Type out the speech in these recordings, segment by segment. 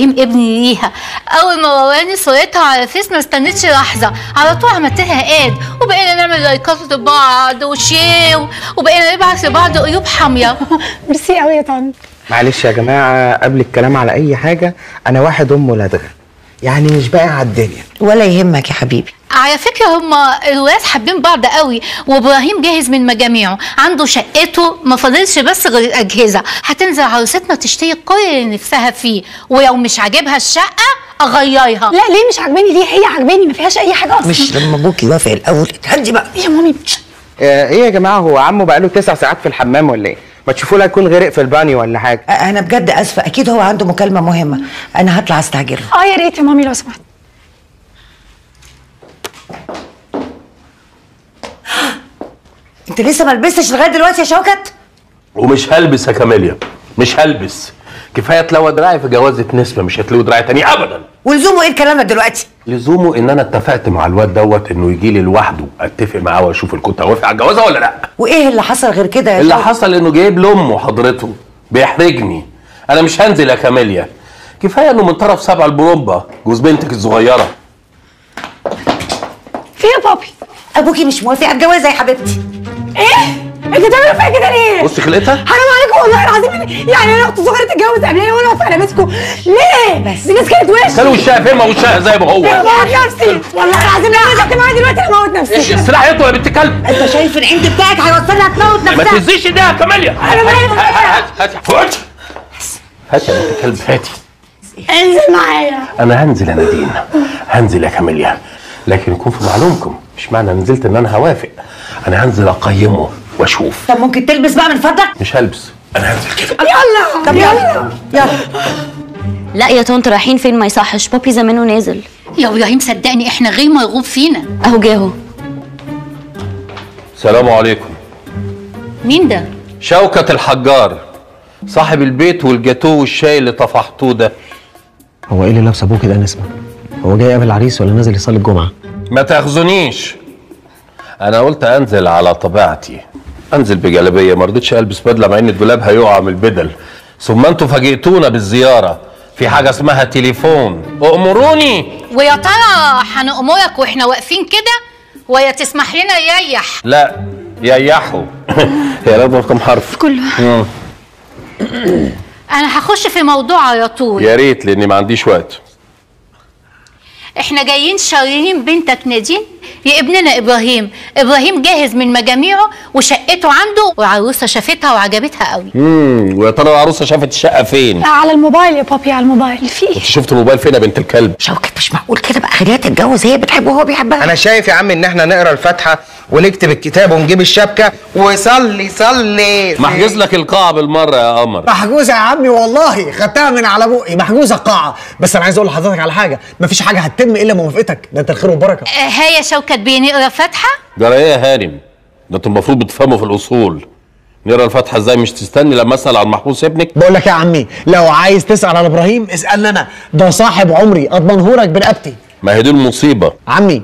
ابني ليها. اول ما وراني صورتها على فيس ما استنيتش لحظه، على طول عملتلها اد وبقينا نعمل لايكات لبعض وشير وبقينا نبعت لبعض قلوب حاميه. ميرسي قوي يا طنط. معلش يا جماعه قبل الكلام على اي حاجه، انا واحد ام ولاد غير، يعني مش باقي على الدنيا. ولا يهمك يا حبيبي. على فكره هما الولاد حابين بعض قوي، وابراهيم جاهز من مجاميعه، عنده شقته ما فاضلش بس غير الاجهزه. هتنزل عروستنا تشتري كل اللي نفسها فيه، ولو مش عاجبها الشقه اغيرها. لا ليه مش عاجباني؟ ليه هي عاجباني، ما فيهاش اي حاجه اصلا. مش لما ابوكي يوافق الاول اتهدي بقى يا مامي. ايه يا جماعه، هو عمه بقى له 9 ساعات في الحمام ولا ايه؟ ما تشوفوا لا يكون غرق في البانيو ولا حاجه. انا بجد اسفه، اكيد هو عنده مكالمه مهمه، انا هطلع استعجله. يا ريت يا مامي لو سمحت. انت لسه ما لبستش لغايه دلوقتي يا شوكت؟ ومش هلبس يا كاميليا، مش هلبس. كفايه اتلوى دراعي في جوازه نسمه، مش هتلوي دراعي تاني ابدا. ولزومه ايه الكلام دلوقتي؟ لزومه ان انا اتفقت مع الواد دوت انه يجي لي لوحده، اتفق معاه واشوف الكنت هوافق على الجوازه ولا لا. وايه اللي حصل غير كده يا شوكت؟ اللي حصل انه جايب لامه حضرته، بيحرجني. انا مش هنزل يا كاميليا، كفايه انه من طرف 7 البرومبا جوز بنتك الصغيره. في يا بابي؟ ابوكي مش موافق على الجوازه يا حبيبتي. ايه؟ انت بتعملوا فيها كده ليه؟ بصي خلقتها؟ حرام عليكم والله العظيم، يعني انا اختي صغيره تتجوز قبل ايه وانا واقفه على مسكه؟ ليه؟ بس دي ناس كانت وشي. كان وشها فين؟ ما وشها زي ما هو. انا بموت نفسي والله العظيم، لو نزلت معايا دلوقتي انا هموت نفسي. ايش السلاح يطلع يا بنت كلب؟ انت شايف العند بتاعك هيوصلها تموت نفسها. ما تهزيش ايديها يا كاميليا. انا مالي. هاتي هاتي هاتي يا بنت كلب، هاتي. انزل معايا. انا هنزل يا نادين، هنزل يا كاميليا، لكن يكون في معلومكم مش معنى نزلت ان انا هوافق، انا هنزل اقيمه واشوف. طب ممكن تلبس بقى من فضلك؟ مش هلبس، انا هنزل كده. يلا طب يلا يلا. لا يا طنط رايحين فين ما يصحش، بابي زمانه نازل. يا ابراهيم صدقني احنا غير مرغوب فينا. اهو جاهو. السلام عليكم. مين ده؟ شوكت الحجار، صاحب البيت والجاتوه والشاي اللي طفحتوه ده. هو ايه اللي لابس ابوه كده نسمه؟ هو جاي يقابل العريس ولا نازل يصلي الجمعه؟ ما تاخذونيش، انا قلت انزل على طبيعتي، انزل بجلابيه، ما رضيتش البس بدله مع ان الدولاب هيقع من البدل. ثم انتوا فاجئتونا بالزياره، في حاجه اسمها تليفون، امروني. ويا ترى هنأمرك واحنا واقفين كده ويا تسمح لنا يريح؟ لا يريحوا. يا رب في كم حرف؟ كله. انا هخش في موضوع على طول. يا ريت، لاني ما عنديش وقت. احنا جايين شاريين بنتك نادين لابننا ابراهيم. ابراهيم جاهز من مجاميعه وشقته عنده، وعروسه شافتها وعجبتها قوي. ويا ترى العروسه شافت الشقه فين؟ على الموبايل يا بابي، على الموبايل. في ايه؟ شفت الموبايل فين يا بنت الكلب؟ شوكت مش معقول كده بقى، خليها تتجوز، هي بتحبه وهو بيحبها. انا شايف يا عم ان احنا نقرا الفاتحه ونكتب الكتاب ونجيب الشبكه وصلي صلي. محجوز لك القاعه بالمره يا قمر. محجوزه يا عمي والله، خدتها من على بقي، محجوزه القاعه. بس انا عايز اقول لحضرتك على حاجه، مفيش حاجه هتتم الا بموافقتك، ده انت الخير والبركه. هيا يا شوكت بيه نقرا فاتحه؟ جرى ايه يا هانم؟ ده انتوا المفروض بتفهموا في الاصول. نقرا الفاتحه ازاي؟ مش تستني لما اسال عن محبوس ابنك؟ بقول لك يا عمي، لو عايز تسال على ابراهيم اسالني انا، ده صاحب عمري، اضمنهولك برقبتي. ما هي دي المصيبه. عمي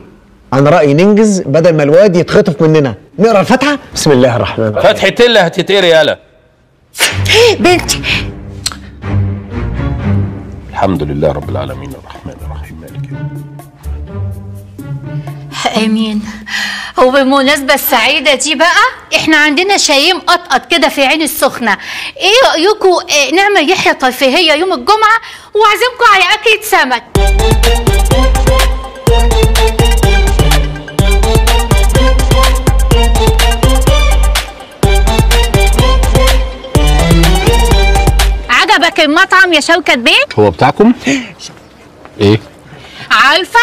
انا رايي ننجز بدل ما الواد يتخطف مننا، نقرا الفاتحه. بسم الله الرحمن الرحيم. فتحه اللي هتتقري يالا. بنتي. الحمد لله رب العالمين الرحمن الرحيم مالك يوم. امين. وبالمناسبه السعيده دي بقى، احنا عندنا شاي مقطقط كده في عين السخنه، ايه رايكم نعمل رحله ترفيهيه يوم الجمعه واعزمكم على اكله سمك؟ عجبك المطعم يا شوكت بيه؟ هو بتاعكم؟ ايه؟ عارفه؟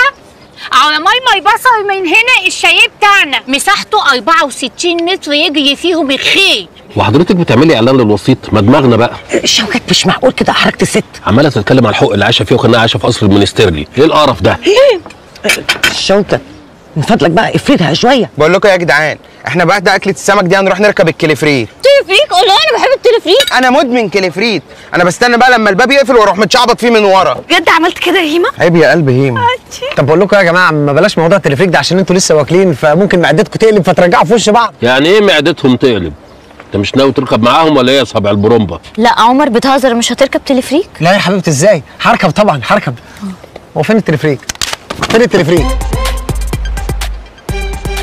على ماي بصر من هنا الشاي بتاعنا مساحته 64 متر يجري فيهم الخيل. وحضرتك بتعملي اعلان للوسيط؟ ما دماغنا بقى. شوكت مش معقول كده احرجت الست. عماله تتكلم على الحقوق اللي عايشه فيه وكانها عايشه في قصر المنستيرلي، ايه القرف ده؟ شوكت من فضلك بقى افردها شويه. بقول لكم يا جدعان، احنا بعد اكله السمك دي هنروح نركب الكليفريت. كليفريت؟ والله انا بحب الكليفريت، انا مدمن كليفريت. انا بستنى بقى لما الباب يقفل واروح متشعبط فيه من ورا. بجد عملت كده يا هيمه؟ عيب يا قلب هيمه. طب بقول لكم يا جماعه، ما بلاش موضوع الكليفريت ده عشان انتوا لسه واكلين، فممكن معدتكم تقلب فترجعوا في وش بعض. يعني ايه معدتهم تقلب؟ انت مش ناوي تركب معاهم ولا ايه يا صابع البرومبا؟ لا عمر بتهزر، مش هتركب تليفريك؟ لا يا حبيبتي ازاي؟ هركب طبعا هركب. هو فين التليفريك؟ فين التليفريك؟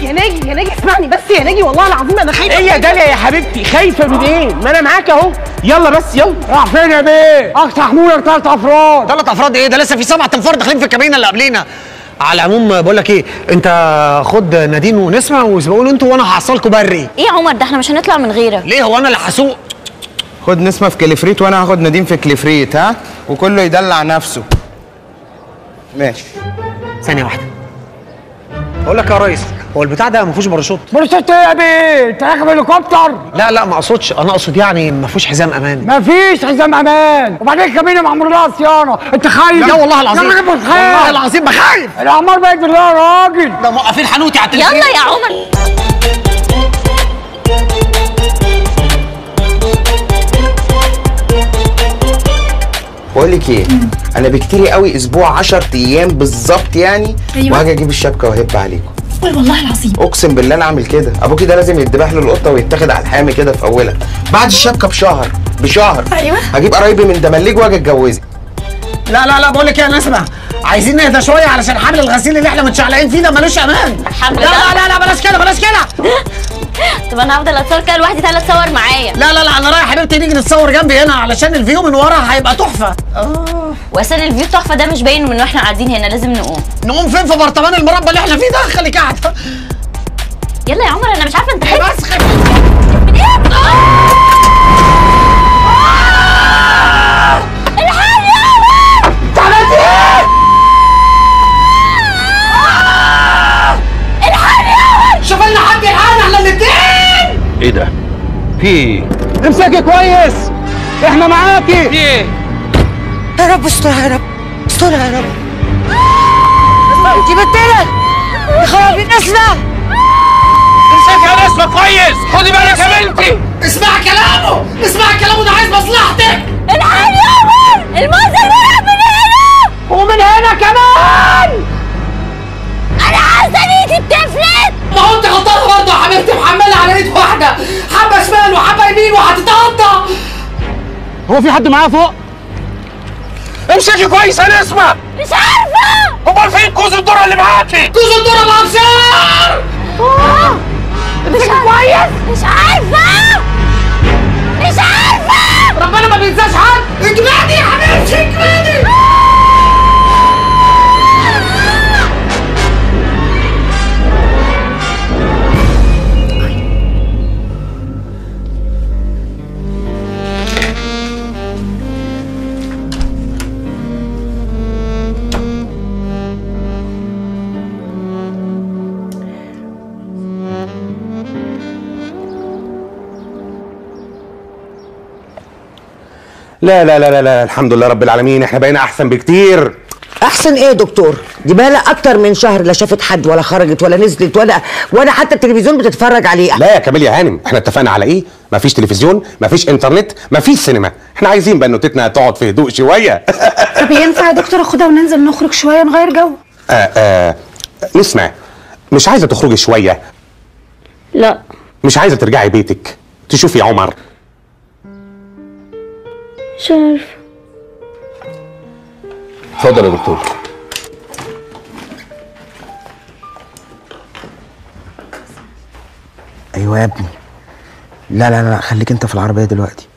يا ناجي يا ناجي اسمعني بس يا ناجي، والله العظيم انا خايفه. ايه يا داليا يا حبيبتي خايفه من ايه؟ ما انا معاك اهو، يلا بس يلا. راح فين يا بيه؟ اقطع مولر 3 افراد. 3 افراد ايه ده؟ لسه في 7 تنفار داخلين في الكابينه اللي قبلينا. على العموم بقول لك ايه، انت خد نادين ونسمه وسبقوا له انتوا وانا هحصلكوا بري. ايه يا عمر ده احنا مش هنطلع من غيرك. ليه هو انا اللي هسوق؟ خد نسمه في كليفريت وانا هاخد نادين في كليفريت، ها؟ وكله يدلع نفسه. ماشي. ثانيه واحده. اقول لك يا ريس، هو البتاع ده ما فيهوش باراشوت. باراشوت ايه يا بيه؟ انت راكب هليكوبتر؟ لا ما اقصدش، انا اقصد يعني ما فيهوش حزام امان. ما فيش حزام امان، وبعدين الكابينه معمول لها صيانه، انت خايف؟ لا والله العظيم يا راجل، بخاف والله العظيم بخاف. العمار بقت بالله يا راجل، ده موقفين حنوتي على التليفون. يلا يا عمر. بقول لك ايه؟ انا بكتير قوي اسبوع 10 ايام بالظبط يعني، وهاجي اجيب الشبكه وهب عليكم. والله العظيم اقسم بالله انا اعمل كده. ابوكي ده لازم يتذبح له القطه ويتاخد على الحامي كده في اولها. بعد الشبكه بشهر ايوه هجيب قرايبي من دمليج واجي اتجوزك. لا بقول لك ايه يا نسمه، عايزين نهدى شويه علشان حمل الغسيل اللي احنا متشعلقين فيه ده ملوش امان. لا بلاش كده طب انا هفضل اتصور كده لوحدي؟ تعالى اتصور معايا. لا انا رايح يا حبيبتي، نيجي نتصور جنبي هنا علشان الفيو من ورا هيبقى تحفه. واسال الفيو تحفه ده مش باين من واحنا قاعدين هنا. لازم نقوم فين؟ في برطمان المربى اللي احنا فيه ده. خليك قاعده. يلا يا عمر انا مش عارفه انت بس ايه ده؟ في ايه؟ امسكي كويس احنا معاكي. في ايه؟ يا رب استرها يا رب استرها يا رب. انت بتطلع خرابي نسمه. امسكي يا نسمه كويس، خدي بالك يا بنتي. اسمع كلامه ده عايز مصلحتك. الحقني يا عمر، المنظر ده من هنا ومن هنا كمان. انا عايزه ايدي بتفلت. ما هو انت غلطانه برضه يا حبيبتي، محمله على ايد واحده، حبه شمال وحبه يمين وهتتقطع. هو في حد معايا فوق؟ امسكي كويس يا نسمه. مش عارفه. امال فين كوز الذره اللي معاكي؟ كوز الذره الابشار. امسكي كويس. مش عارفه ربنا ما بينساش حد. اجمدي يا حبيبتي اجمدي. لا الحمد لله رب العالمين، احنا بقينا احسن بكتير. احسن ايه يا دكتور؟ دي بقى لها اكتر من شهر لا شافت حد ولا خرجت ولا نزلت ولا حتى التلفزيون بتتفرج عليه. لا يا كاميل يا هانم، احنا اتفقنا على ايه؟ مفيش تلفزيون، مفيش انترنت، مفيش سينما. احنا عايزين بقى نوتتنا تقعد في هدوء شويه. طب ينفع يا دكتور اخدها وننزل نخرج شويه نغير جو؟ نسمع، مش عايزه تخرجي شويه؟ لا. مش عايزه ترجعي بيتك تشوفي يا عمر؟ مش عارفه. اتفضل يا دكتور. ايوه يا ابني. لا خليك انت في العربيه دلوقتي.